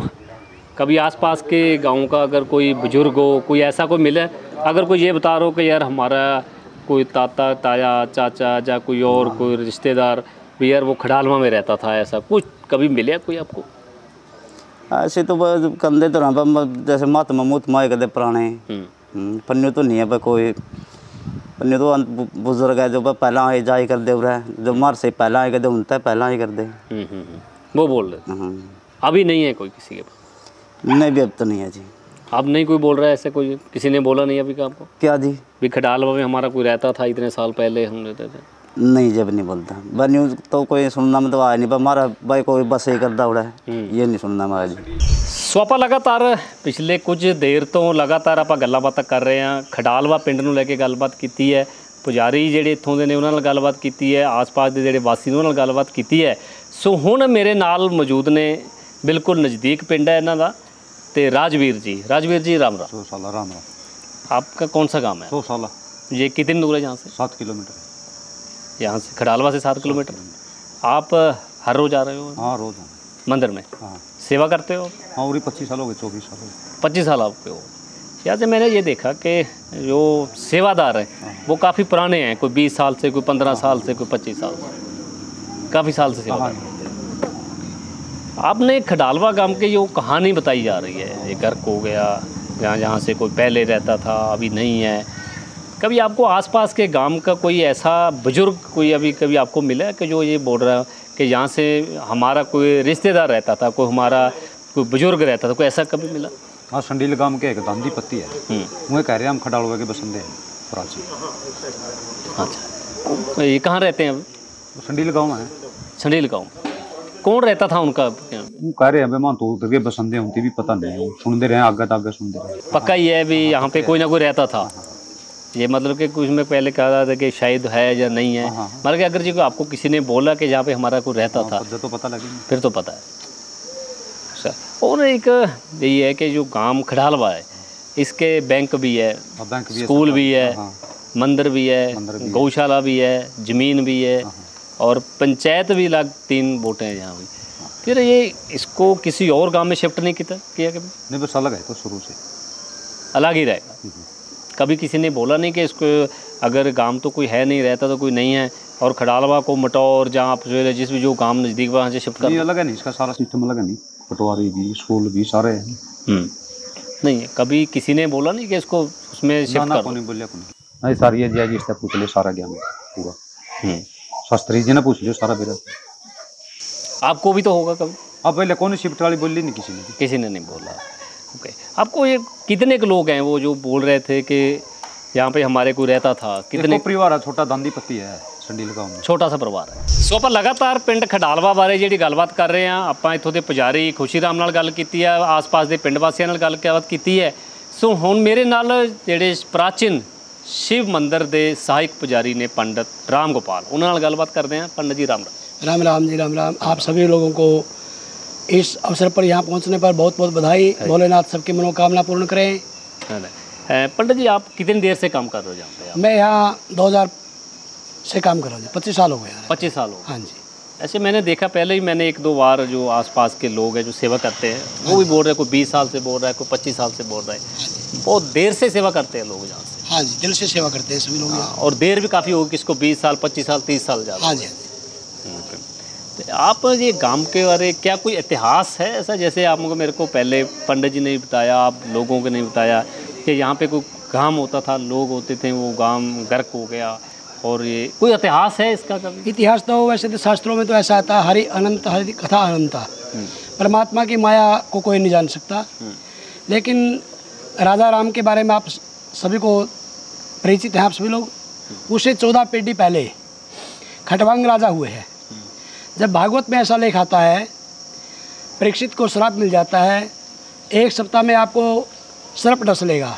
कभी आसपास के गाँव का अगर कोई बुजुर्ग हो, कोई ऐसा कोई मिले, अगर कोई ये बता रहा हो कि यार हमारा कोई ताता ताया चाचा या कोई और कोई रिश्तेदार भी यार वो खडालवा में रहता था, ऐसा कुछ कभी मिले कोई आपको? ऐसे तो बस कंधे तो रहा, जैसे महात्मा मुतमा कहते पुराने पन्ने तो नहीं है, पर कोई पन्ने तो बुजुर्ग है जो पहला जाई कर दे रहा है, जो मार से पहला ही कर दे, उनता पहला ही कर दे, वो बोल रहे। अभी नहीं है कोई किसी के पास? नहीं भी अब तो नहीं है जी। अब नहीं कोई बोल रहा है ऐसे? कोई किसी ने बोला नहीं अभी का आपको क्या जी भी खडालवा में हमारा कोई रहता था इतने साल पहले हम रहते थे? नहीं जब नहीं बोलता भाई, न्यूज़ तो कोई सुनना में तो आया नहीं, पर हमारा भाई कोई बस ही करता उड़ा है, ये नहीं सुनना में आज। सो आप लगातार पिछले कुछ देर तो लगातार आप गलबात कर रहे हैं, खडालवा पिंड ਨੂੰ ਲੈ ਕੇ गलबात की है, पुजारी ਜਿਹੜੇ ਇੱਥੋਂ ਦੇ ਨੇ ਉਹਨਾਂ ਨਾਲ गलबात की है, आस-पास ਦੇ ਜਿਹੜੇ ਵਾਸੀ ਉਹਨਾਂ ਨਾਲ गलबात की है। सो ਹੁਣ मेरे ਨਾਲ ਮੌਜੂਦ ਨੇ, बिल्कुल नज़दीक पिंड है ਇਹਨਾਂ ਦਾ, ਤੇ राजवीर जी। राजवीर जी राम राम। सोसाला राम राम। आपका कौन सा गाँव है? सोसाला। ये कितनी दूर है यहाँ से? 7 किलोमीटर यहाँ से, खडालवा से 7 किलोमीटर। आप हर रोज़ आ रहे हो? हाँ रोज़ मंदिर में। हाँ सेवा करते हो? हाँ और 25 साल हो गए, 24 साल हो गए। 25 साल आपके हो? यहाँ से मैंने ये देखा कि जो सेवादार हैं वो काफ़ी पुराने हैं, कोई 20 साल से, कोई 15 साल से, कोई 25 साल से, काफ़ी साल से सेवा। आपने खडालवा गांव की जो कहानी बताई जा रही है, ये गर्क हो गया, यहाँ से कोई पहले रहता था अभी नहीं है, कभी आपको आसपास के गांव का कोई ऐसा बुजुर्ग कोई अभी कभी आपको मिला कि जो ये बोल रहा है कि यहाँ से हमारा कोई रिश्तेदार रहता था, कोई हमारा कोई बुजुर्ग रहता था, कोई ऐसा कभी मिला? हाँ संडील गांव के एक दांदी पत्ती है, वो कह रहे हैं हम खडालवा के बसंदे हैं। रांची। अच्छा, ये कहाँ रहते हैं अब? संडील गाँव है। संडील गाँव। कौन रहता था उनका? कह रहे हैं बेमान तो उधर के बसंदे होती भी पता नहीं, सुनते रहे आगे तागे सुनते रहे। पक्का ये है भी यहाँ पे कोई ना कोई रहता था? ये मतलब कि कुछ में पहले कहा रहा था कि शायद है या नहीं है, मतलब कि अगर जी को आपको किसी ने बोला कि यहाँ पे हमारा कोई रहता था तो पता लगे, फिर तो पता है। अच्छा, और एक ये है कि जो गांव खड़ालवा है इसके बैंक भी है, स्कूल भी है, मंदिर भी है, गौशाला भी है, ज़मीन भी है और पंचायत भी लाख 3 वोटें हैं यहाँ भी। फिर ये इसको किसी और गाँव में शिफ्ट नहीं किया कभी? नहीं, बस अलग है तो शुरू से अलग ही रहेगा। कभी किसी ने बोला नहीं कि इसको अगर गांव तो कोई है नहीं, रहता तो कोई नहीं है और खड़ालवा को मटाओ और जहाँ आप जो जिस भी जो गांव नज़दीक वहाँ से शिफ्ट कर? अलग है नहीं, इसका सारा सिस्टम अलग है नहीं, पटवारी भी स्कूल भी सारे हैं। नहीं, कभी किसी ने बोला नहीं कि इसको उसमें शिफ्ट कर? नहीं, सारी जी आगे इससे पूछ ले सारा ज्ञान पूरा, शास्त्री जी ने पूछ लिया सारा। फिर आपको भी तो होगा कभी? अब पहले कौन शिफ्ट वाली बोली नहीं, किसी ने नहीं बोला। ओके, आपको ये कितने के लोग हैं वो जो बोल रहे थे कि यहाँ पे हमारे कोई रहता था? कितने परिवार है? छोटा दांदी पत्ती है संडील गांव में, छोटा सा परिवार है। सो आप लगातार पिंड खडालवा बारे जी गलबात कर रहे हैं, आप इतों के पुजारी खुशीराम नाल गल की है, आस-पास के पिंड वासियों नाल गलबात की है। सो हुण मेरे नाल जिहड़े प्राचीन शिव मंदिर के सहायक पुजारी ने पंडित राम गोपाल, उन्हां नाल गलबात करते हैं। पंडित जी राम राम। राम राम जी, राम राम। आप सभी लोगों को इस अवसर पर यहाँ पहुँचने पर बहुत बहुत बधाई। भोलेनाथ सबकी मनोकामना पूर्ण करें। पंडित जी, आप कितनी देर से काम कर रहे हो यहाँ पे? मैं यहाँ 2000 से काम कर रहा हूँ, 25 साल हो गए। 25 साल हो गए? हाँ जी। ऐसे मैंने देखा, पहले ही मैंने 1-2 बार जो आसपास के लोग हैं जो सेवा करते हैं वो भी बोल रहे हैं, कोई 20 साल से बोल रहा है, कोई 25 साल से बोल रहा है। बहुत देर से सेवा करते हैं लोग यहाँ से। हाँ जी, दिल से सेवा करते हैं सभी लोग। और देर भी काफ़ी होगी, किसको 20 साल, 25 साल, 30 साल ज़्यादा। हाँ जी। आप ये गांव के बारे क्या कोई इतिहास है ऐसा, जैसे आप मेरे को पहले पंडित जी ने बताया, आप लोगों को नहीं बताया कि यहाँ पे कोई गांव होता था, लोग होते थे, वो गांव गर्क हो गया, और ये कोई इतिहास है इसका कभी? इतिहास तो वैसे तो शास्त्रों में तो ऐसा आता, हरि अनंत हरि कथा अनंता, परमात्मा की माया को कोई नहीं जान सकता। लेकिन राधा राम के बारे में आप सभी को परिचित हैं, आप सभी लोग। उसे 14 पीढ़ी पहले खटवांग राजा हुए हैं। जब भागवत में ऐसा लेख आता है, परीक्षित को श्राप मिल जाता है, 1 सप्ताह में आपको सर्प डस लेगा,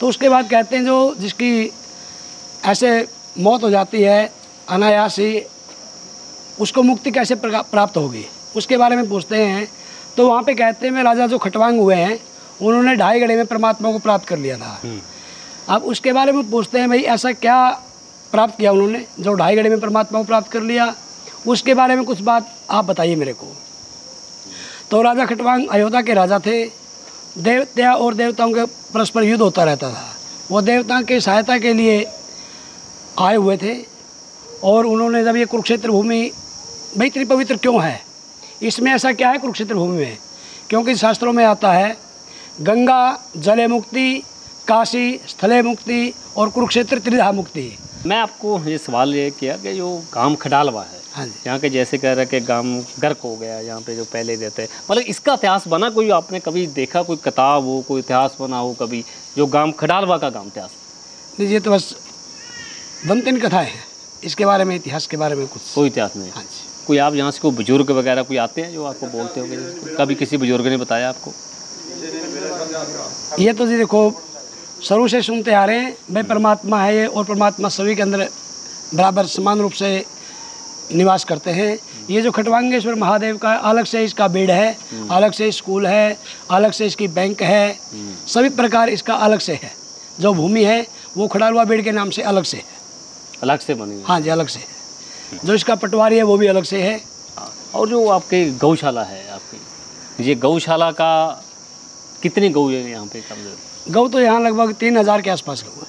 तो उसके बाद कहते हैं जो जिसकी ऐसे मौत हो जाती है अनायास ही, उसको मुक्ति कैसे प्राप्त होगी, उसके बारे में पूछते हैं। तो वहाँ पे कहते हैं मैं राजा जो खटवांग हुए हैं उन्होंने 2.5 घड़ी में परमात्मा को प्राप्त कर लिया था। अब उसके बारे में पूछते हैं, भाई ऐसा क्या प्राप्त किया उन्होंने जो 2.5 घड़ी में परमात्मा को प्राप्त कर लिया, उसके बारे में कुछ बात आप बताइए मेरे को। तो राजा खटवांग अयोध्या के राजा थे। देवता और देवताओं के परस्पर युद्ध होता रहता था, वो देवताओं की सहायता के लिए आए हुए थे। और उन्होंने जब ये कुरुक्षेत्र भूमि भाई इतनी पवित्र क्यों है, इसमें ऐसा क्या है कुरुक्षेत्र भूमि में, क्योंकि शास्त्रों में आता है गंगा जले मुक्ति, काशी स्थले मुक्ति और कुरुक्षेत्र त्रिधा मुक्ति। मैं आपको ये सवाल ये किया कि जो गांव खडालवा है, हाँ जी, यहाँ के जैसे कह रहा है कि गांव गर्क हो गया, यहाँ पे जो पहले रहते हैं, मतलब इसका इतिहास बना कोई, आपने कभी देखा कोई किताब हो, कोई इतिहास बना हो कभी जो गांव खडालवा का गांव इतिहास? नहीं, ये तो बस 2-3 कथाएं हैं इसके बारे में, इतिहास के बारे में कुछ कोई इतिहास नहीं। हाँ जी। कोई आप यहाँ से कोई बुजुर्ग वगैरह कोई आते हैं जो आपको बोलते होंगे, कभी किसी बुजुर्ग ने बताया आपको? ये तो जी देखो शुरू से सुनते आ रहे हैं, भाई परमात्मा है ये, और परमात्मा सभी के अंदर बराबर समान रूप से निवास करते हैं। ये जो खटवांगेश्वर महादेव का अलग से इसका बेड है, अलग से स्कूल है, अलग से इसकी बैंक है, सभी प्रकार इसका अलग से है। जो भूमि है वो खडालवा बेड के नाम से अलग से है, अलग से बनी है। हाँ जी, अलग से है। जो इसका पटवारी है वो भी अलग से है। और जो आपकी गौशाला है आपकी, ये गौशाला का कितनी गौ है यहाँ पे? गौ तो यहाँ लगभग 3000 के आसपास गौ है,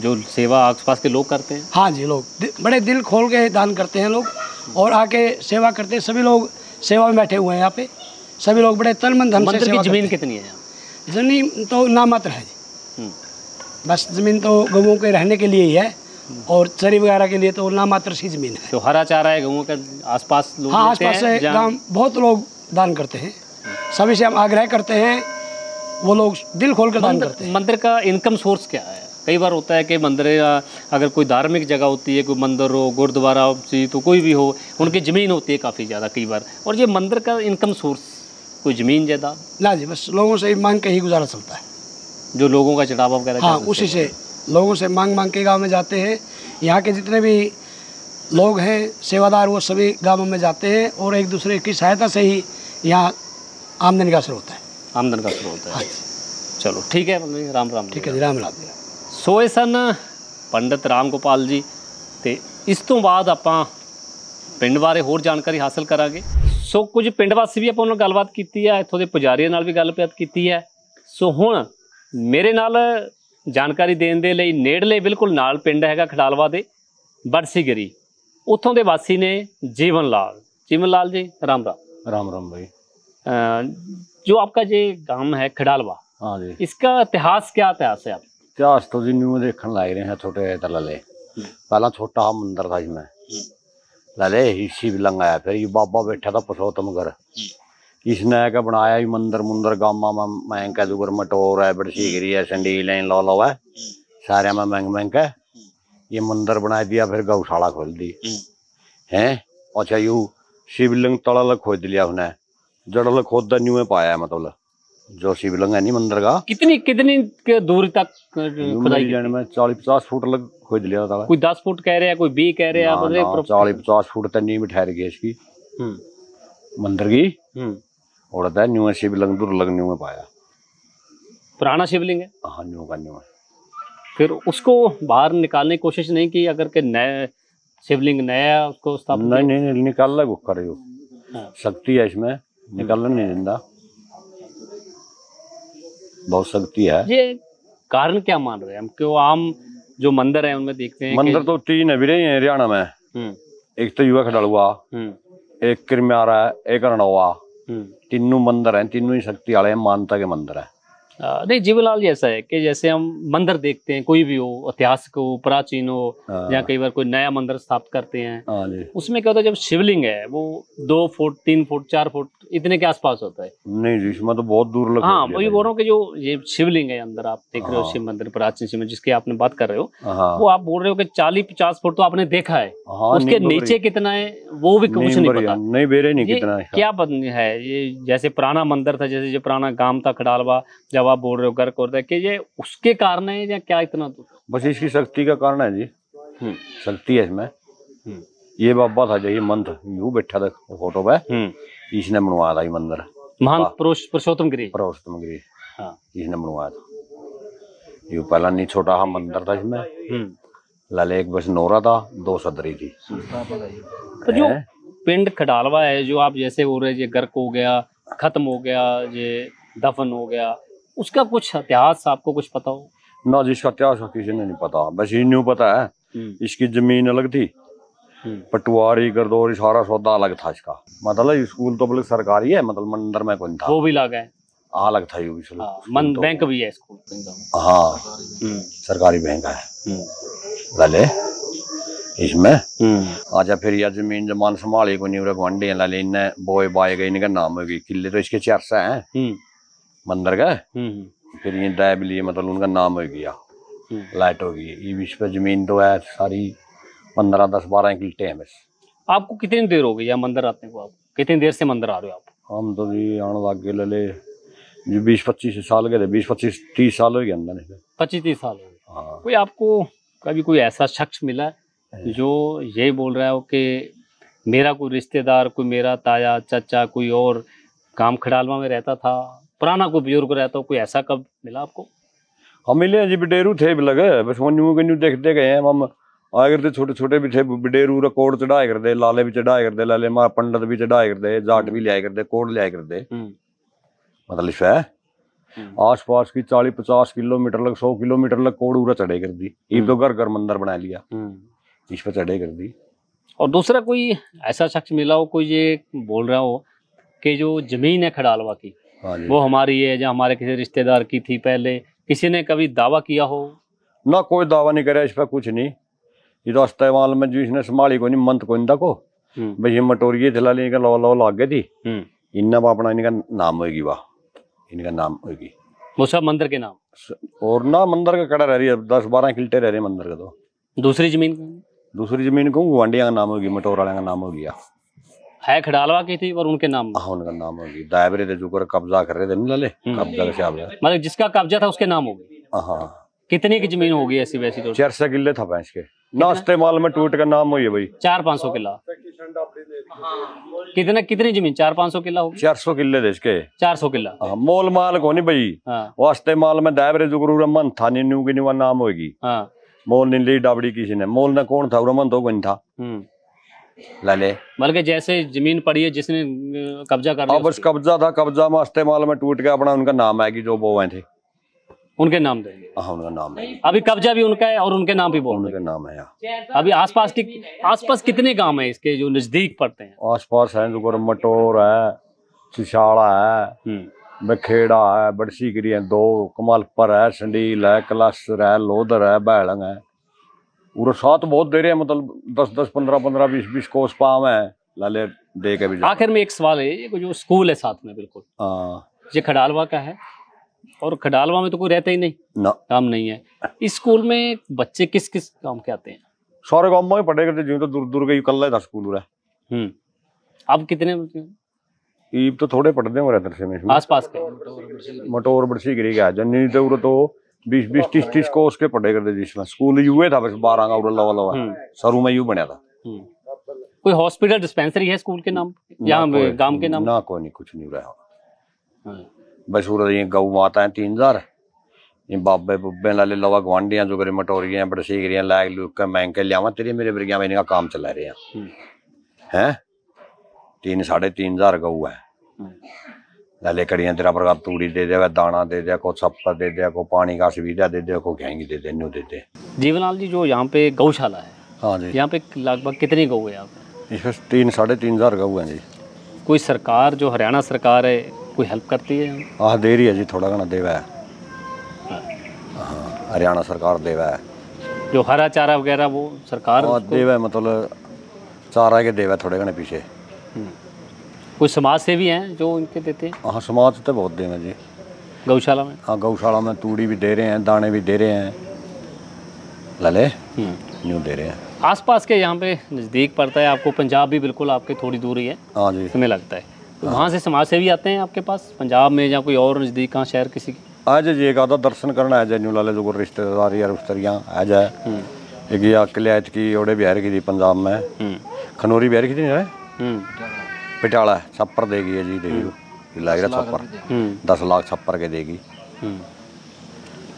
जो सेवा आसपास के लोग करते हैं। हाँ जी, लोग बड़े दिल खोल के दान करते हैं लोग, और आके सेवा करते हैं सभी लोग, सेवा में बैठे हुए हैं यहाँ पे सभी लोग बड़े तन मन धन से सेवा। ज़मीन कितनी है यहाँ? ज़मीन तो नामात्र है जी, बस ज़मीन तो गऊँ के रहने के लिए ही है, और चरी वगैरह के लिए तो नामात्र सी ज़मीन है। तो हरा चारा है गऊँ के आसपास लोग? हाँ, आसपास से गाँव बहुत लोग दान करते हैं, सभी से हम आग्रह करते हैं वो लोग दिल खोल कर दान करते हैं। मंदिर का इनकम सोर्स क्या है? कई बार होता है कि मंदिर अगर कोई धार्मिक जगह होती है, कोई मंदिर हो, गुरुद्वारा हो, तो कोई भी हो, उनकी ज़मीन होती है काफ़ी ज़्यादा कई बार, और ये मंदिर का इनकम सोर्स कोई ज़मीन ज़्यादा लाजी बस लोगों से मांग के ही गुजारा चलता है, जो लोगों का चढ़ावा वगैरह। हाँ, उसी से लोगों से मांग के गाँव में जाते हैं। यहाँ के जितने भी लोग हैं सेवादार वो सभी गाँवों में जाते हैं और एक दूसरे की सहायता से ही यहाँ आमदनी का असर होता है, आमदन का स्रोत होता है। हाँ। चलो ठीक है, राम राम। ठीक है, राम राम। सोए सन पंडित राम गोपाल जी, तो इस तो बाद ਆਪਾਂ ਪਿੰਡ ਬਾਰੇ ਹੋਰ ਜਾਣਕਾਰੀ ਹਾਸਲ ਕਰਾਂਗੇ। ਸੋ ਕੁਝ ਪਿੰਡ ਵਾਸੀ ਵੀ ਆਪਾਂ ਉਹਨਾਂ ਨਾਲ ਗੱਲਬਾਤ ਕੀਤੀ ਹੈ, ਇੱਥੋਂ ਦੇ ਪੁਜਾਰੀਆਂ ਨਾਲ ਵੀ ਗੱਲਬਾਤ ਕੀਤੀ ਹੈ। ਸੋ ਹੁਣ ਮੇਰੇ ਨਾਲ ਜਾਣਕਾਰੀ ਦੇਣ ਦੇ ਲਈ ਨੇੜਲੇ ਬਿਲਕੁਲ ਨਾਲ ਪਿੰਡ ਹੈਗਾ ਖਡਾਲਵਾ ਦੇ ਬਰਸੀਗਰੀ, ਉੱਥੋਂ ਦੇ ਵਾਸੀ ਨੇ ਜੀਵਨ ਲਾਲ। ਜੀਵਨ ਲਾਲ ਜੀ ਰਾਮ ਰਾਮ। ਰਾम ਰਾਮ ਭਾਈ। जो आपका ये गांव है खडालवा, हाँ जी, इसका इतिहास क्या इतिहास है आप? इतिहास तो जी न्यू देखने लग रहे हैं छोटे तलाले, पहला छोटा मंदिर था इसमें लाले हिस्सी भी लंगाया, फिर ये बाबा बैठा था पुरुषोत्तम घर, इसने क्या बनाया ये मंदिर मुंदर गामा में कैदूगर मटोर है, बड़सीगिरी है, संडील है, लौ लौ है, सारे में महंग महंग है, ये मंदिर बना दिया, फिर गौशाला खोल दी है। अच्छा यू शिवलिंग तला खोद लिया उन्हें, जड़ल खोद न्यू पाया है, मतलब जो शिवलिंग है नहीं मंदिर का। कितनी कितनी के दूरी तक खुदाई में 40-50 फुट लग खोद लिया था, कोई 10 फुट कह रहे हैं, कोई 20 कह रहे हैं, 40-50 फुट तक नींव ठहर गई इसकी मंदिर की, और न्यू शिवलिंग दूर लग न्यू पाया, पुराना शिवलिंग है। हाँ न्यू का न्यू। फिर उसको बाहर निकालने की कोशिश नहीं की अगर के नया शिवलिंग नया उसको स्थापित? नहीं निकालना कर सकती है, इसमें निकालना नहीं देता, बहुत शक्ति है। ये कारण क्या मान रहे हैं हम क्यों आम जो मंदिर है उनमें देखते हैं? मंदिर तो 3 है वीरे हरियाणा में, एक तो युवा खडालवा, एक किरम्यारा, एक अरनौवा, तीनों मंदिर हैं, तीनों ही शक्ति वाले मानता के मंदिर है। नहीं जीवलाल जी ऐसा है कि जैसे हम मंदिर देखते हैं कोई भी हो, इतिहास को प्राचीन हो या कई बार कोई नया मंदिर स्थापित करते हैं, उसमें क्या होता है जब शिवलिंग है वो 2 फुट 3 फुट 4 फुट इतने के आसपास होता है। नहीं जी इसमें तो बहुत दूर लगता है। हाँ वही बोल रहा हूँ कि जो ये शिवलिंग है अंदर आप देख रहे हो, शिव मंदिर प्राचीन शिव जिसकी आपने बात कर रहे हो, वो आप बोल रहे हो कि 40-50 फुट तो आपने देखा है, उसके नीचे कितना है वो भी कुछ नहीं पता, नहीं बेरे नहीं कितना क्या है। ये जैसे पुराना मंदिर था, जैसे जो पुराना गांव था खडालवा, जब आप बोल रहे हो गर्क होता है कि ये उसके कारण है या क्या? इतना बस इसकी शक्ति का कारण है जी, शक्ति है इसमें। ये बाबा था जो ये मंत्र यू बैठा था फोटो पे, इसने बनवाया था ये मंदिर, महान पुरुष पुरुषोत्तम गिरी। हाँ इसने बनवाया था, यू पहला नहीं छोटा सा मंदिर था, इसमें लाले एक बस नोरा था, 2 सदरी थी। जो पिंड खडालवा है जो आप जैसे हो रहे ये गर्क हो गया, खत्म हो गया, ये दफन हो गया, उसका कुछ इतिहास आपको कुछ पता हो? ना जिसका इतिहास किसी ने नहीं पता, बस ये न्यू पता है इसकी जमीन अलग थी, पटवारी गर्दौरी सारा सौदा अलग था इसका, मतलब स्कूल तो सरकारी है, मतलब मंदिर में कौन था वो भी अलग है, अलग था ये मंदिर, बैंक भी है स्कूल। हाँ सरकारी बैंक है लाले इसमें। अच्छा फिर यह जमीन जमान संभाली को न्यूरे गुआंडी लाले, इन्हें बोए बाए गए, इनका नाम होगी किले तो इसके 400 है मंदिर का, फिर ये डायब लिए मतलब उनका नाम हो गया, लाइट हो गई, ये बीच पे जमीन तो है सारी 15-10-12 किल्टे हैं बस। आपको कितनी देर हो गई या मंदिर आते को? आप कितनी देर से मंदिर आ रहे हो आप? हम तो जी आने लग गए लले जी 20-25 साल के थे, 20-25-30 साल हो गए अंदर, 25-30 साल हो गए। हाँ। कोई आपको कभी कोई ऐसा शख्स मिला जो यही बोल रहा हो कि मेरा कोई रिश्तेदार, कोई मेरा ताया चाचा, कोई और गांव खडालवा में रहता था, पुराना कोई बुजुर्ग रहता हो, कोई ऐसा कब मिला आपको? हम मिले जी, बिडेरू थे लगे, बस वो न्यू के न्यू देखते गए हैं, हम आए करते छोटे छोटे भी थे, बिडेरू कोड चढ़ाए करते, लाले भी चढ़ाए करते, लाले माँ पंडित भी चढ़ाए करते, जाट भी लिया करते, कोड लिया करते, मतलब है आस पास की 40-50 किलोमीटर लग 100 किलोमीटर लग कोड उरा चढ़े कर दी, ईब तो घर घर मंदिर बना लिया, इस पर चढ़े कर दी। और दूसरा कोई ऐसा शख्स मिला हो, कोई ये बोल रहा हो कि जो जमीन है खडालवा की वो हमारी है, जहाँ हमारे किसी रिश्तेदार की थी पहले, किसी ने कभी दावा किया हो? ना कोई दावा नहीं करे इस पर, कुछ नहीं, ये तो इस्तेमाल में जो इसने संभाली को नहीं मंत को इंदा को भाई, ये मटोरिये थला इनका लौ लौ लाग गई थी, इनका अपना इनका नाम होगी, वाह इनका नाम होगी, मूसा मंदिर के नाम और ना मंदिर का कड़ा रह रही है, 10-12 किल्टे रह रहे मंदिर का। तो दूसरी जमीन को गुआंडिया का नाम होगी, मटोर वाले का नाम हो गया है, खड़ालवा की थी और उनके नाम, हाँ उनका नाम होगी। दायबरे थे जो कर कब्जा कर रहे थे, मिला कब्जा से मतलब जिसका कब्जा था उसके नाम होगी। हाँ कितने की जमीन होगी ऐसी वैसी? तो 400 किले था भैंस के नाश्ते माल में टूट का नाम हुई है भाई 400-500 किला। कितनी जमीन 400-500 किला होगी? 400 किले देश के 400 किला। मोल माल को नहीं भाई, वास्ते माल में दायबरे जुगरू मन था नीनू की निवा नाम होगी। मोल ने ली डाबड़ी किसी ने, मोल ने कौन था? रमन तो कौन था लाले, बल्कि जैसे जमीन पड़ी है जिसने कब्जा कर लिया, बस कब्जा था, कब्जा मास्ते माल में टूट गया अपना, उनका नाम है कि जो बोए थे उनके नाम देंगे। हाँ उनका नाम है, अभी कब्जा भी उनका है और उनके नाम भी बोल उनके नाम है। अभी आसपास कितने गांव है इसके जो नजदीक पड़ते हैं? आसपास है जो मटोर है, चिशाड़ा है, बखेड़ा है, बड़सीगिरी है, दो कमालपर है, संडील है, कलासर है, लोधर है, बैलंग है। और साथ बहुत दे रहे हैं, मतलब 10-10, 15-15, 20-20 कोस पाव है लाले दे के भी। आखिर में एक सवाल है, ये जो स्कूल है साथ में बिल्कुल, ये खडालवा का है और खडालवा में तो कोई रहता ही नहीं ना, काम नहीं है। इस स्कूल में बच्चे किस किस काम के आते हैं? सारे गाँव में पढ़े करते, जो तो दूर दूर गई कल था स्कूल। अब कितने ईब तो थोड़े पढ़ते हैं आस पास के, मटोर बड़सी गिरी का जन्नी तो 20-20, 30-30 को उसके पढ़े करते जिसमें स्कूल यूए था बस 12 का लवा लवा सरू में यू बनया था। कोई हॉस्पिटल डिस्पेंसरी है स्कूल के नाम यहाँ गांव के नाम ना? कोई नहीं, कुछ नहीं रहा बस ये गऊ माता है 3000 ये बाबे बुब्बे लाले लवा गुआंडिया जो करे मटोरिया बड़सी गिरिया लाग लुक मैंग के लियावा तेरे मेरे बरिया में इनका काम चला रहे हैं। 3-3.5 गऊ है लाले कड़ियां तेरा प्रकार तूड़ी दे दे, दाना दे दे, को छप्पर दे दे, को पानी का सुविधा दे दे, को घेंगी दे दे, न्यू दे दे। जीवनलाल जी जो यहाँ पे गौशाला है, हाँ जी, यहाँ पे लगभग कितनी गऊ है यहाँ पे? इसमें 3-3.5 गऊ है जी। कोई सरकार जो हरियाणा सरकार है कोई हेल्प करती है? हाँ दे रही है जी, थोड़ा घना देवा है, हाँ हरियाणा सरकार देवा है जो हरा चारा वगैरह वो सरकार देवा, मतलब चारा के देवा थोड़े घने पीछे। कोई समाज से भी हैं जो इनके देते हैं? हाँ समाज तो बहुत देना जी गौशाला में। हाँ गौशाला में तूड़ी भी दे रहे हैं, दाने भी दे रहे हैं लाले, न्यू दे रहे हैं। आसपास के यहाँ पे नज़दीक पड़ता है आपको, पंजाब भी बिल्कुल आपके थोड़ी दूरी है। हाँ जी तुम्हें लगता है तो वहाँ से समाज से भी आते हैं आपके पास पंजाब में या कोई और नज़दीक कहाँ शहर किसी की? आ जाए एक आधा दर्शन करना आ जाए न्यू लाले, जो रिश्तेदार यार उस्तर यहाँ आ जाए। एक ये किलायत की ओडे बिहार की थी पंजाब में, खनौरी बिहार की थी पिटाला छप्पर देगी है जी, देगी लग रहा छप्पर 10 लाख छप्पर के देगी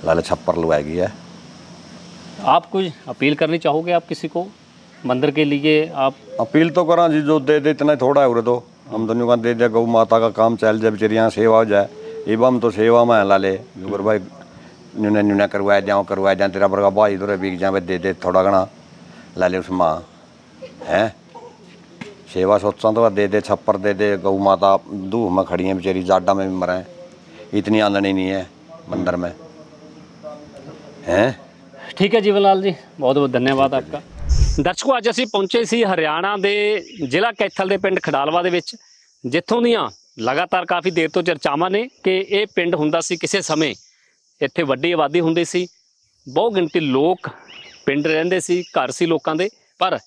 लाले, छप्पर लुआएगी है। आप कुछ अपील करनी चाहोगे आप किसी को मंदिर के लिए? आप अपील तो करा जी, जो दे दे इतना थोड़ा है, तो हम दोनों का दे दे गौ माता का काम चल जाए बेचारी, यहाँ सेवा हो जाए। एवं तो सेवा में लाले जुगर भाई न्यूने न्यूना करवाए जाओ करवाए जाए, तेरा बरगा भाई इधर बीक जाए दे दे थोड़ा घना लाले उस माँ है सेवा सोचा तो दे दे, छप्पर दे दे, गौ माता धूप में खड़ी है बेचारी, जाडा में भी मरें, इतनी आंदनी नहीं है मंदिर में हैं। ठीक है जीवनलाल जी, बहुत बहुत धन्यवाद आपका। दर्शकों अज असीं पहुंचे सी हरियाणा दे जिला कैथल दे पिंड खडालवा दे विच, जित्थों दियां लगातार काफ़ी देर तो चर्चावां ने कि यह पिंड हुंदा सी किसे समय इत्थे वड्डी आबादी हुंदी सी, बहु गिणती लोग पिंड रहिंदे सी, घर सी लोकां दे, पर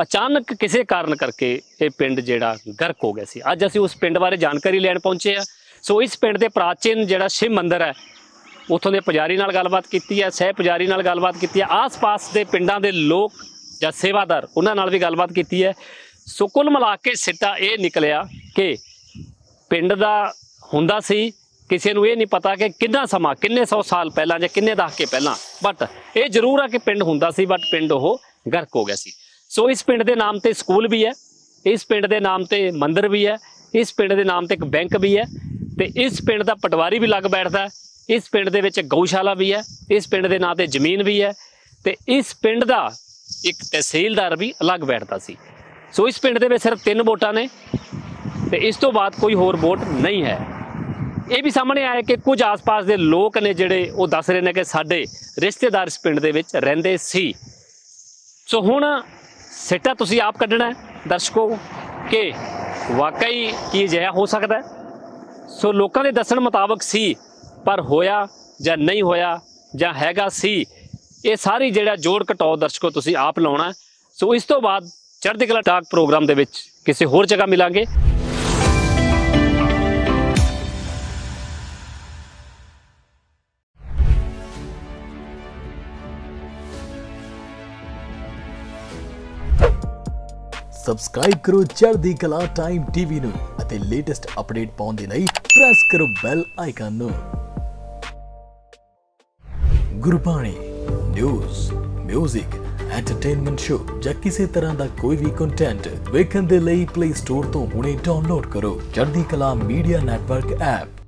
अचानक किसी कारण करके ये पिंड जिहड़ा गर्क हो गया सी। अज असीं उस पिंड बारे जानकारी लैण पहुंचे हैं। सो इस पिंड दे प्राचीन जिहड़ा शिव मंदिर है उत्थों दे पुजारी नाल गलबात कीती है, सह पुजारी नाल गलबात कीती है, आस पास दे पिंडां दे लोग जां सेवादार उन्हां नाल भी गलबात कीती है। सो कुल मिला के सिट्टा ये निकलिया कि पिंड दा हुंदा सी किसी नूं ये नहीं पता कि कितना समा किन्ने 100 साल पहला जां किन्ने दहाके पहला, बट ये जरूर है कि पिंड हुंदा सी, बट पिंड ओह गर्क हो गया सी। सो इस पिंड के नाम से स्कूल भी है, इस पिंड के नाम से मंदिर भी है, इस पिंड के नाम से एक बैंक भी है, तो इस पिंड का पटवारी भी लग बैठता है, इस पिंड के गौशाला भी है, इस पिंड के नाम से जमीन भी है, तो इस पिंड का एक तहसीलदार भी अलग बैठता सी। सो इस पिंड के सिर्फ 3 वोटां ने, तो इस तो बाद कोई होर वोट नहीं है। ये भी सामने आया कि कुछ आस पास के लोग ने जोड़े वो दस रहे हैं कि साढ़े रिश्तेदार इस पिंड के रेंदे सी। सो हुण सिट्टा तुसी आप कढ़ना है दर्शकों के वाकई की अजिहा हो सकता है। सो लोगों के दसण मुताबक सी पर होया या नहीं होया या हैगा सी, ये सारी जिहड़ा जोड़ घटाओ दर्शकों तुसीं आप लाउणा। सो इस तो बाद चढ़दी कला टाक प्रोग्राम दे विच किसी होर जगह मिलांगे। सब्सक्राइब करो चढ़दी कला टाइम टीवी नू अते लेटेस्ट अपडेट पाउन दे लई प्रेस करो बेल आइकन नू। Gurbani news music entertainment show जां किसी तरह दा कोई भी कंटेंट वेखण दे लई प्ले स्टोर तो हुणे डाउनलोड करो चढ़दी कला मीडिया नेटवर्क ऐप।